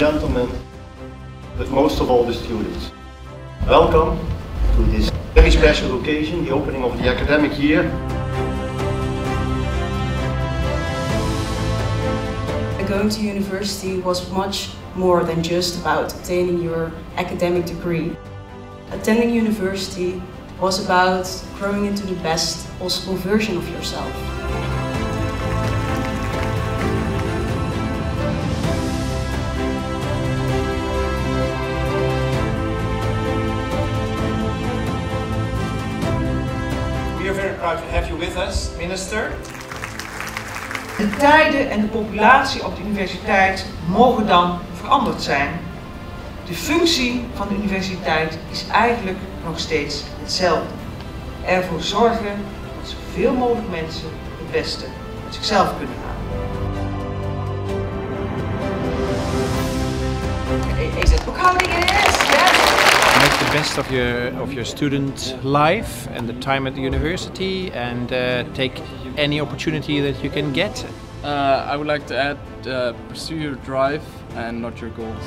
and gentlemen, but most of all the students. Welcome to this very special occasion, the opening of the academic year. Going to university was much more than just about obtaining your academic degree. Attending university was about growing into the best possible version of yourself. We are very proud to have you with us, Minister. De tijden en de populatie op de universiteit mogen dan veranderd zijn. De functie van de universiteit is eigenlijk nog steeds hetzelfde. Ervoor zorgen dat zoveel mogelijk mensen het beste uit zichzelf kunnen halen. Is dat ook houding in? Make the best of your student life and the time at the university, and take any opportunity that you can get. I would like to add, pursue your drive and not your goals.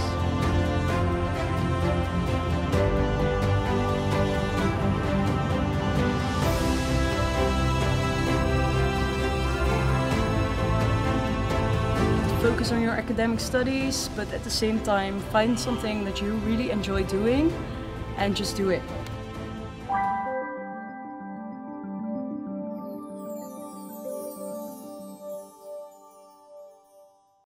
Focus on your academic studies, but at the same time find something that you really enjoy doing and just do it.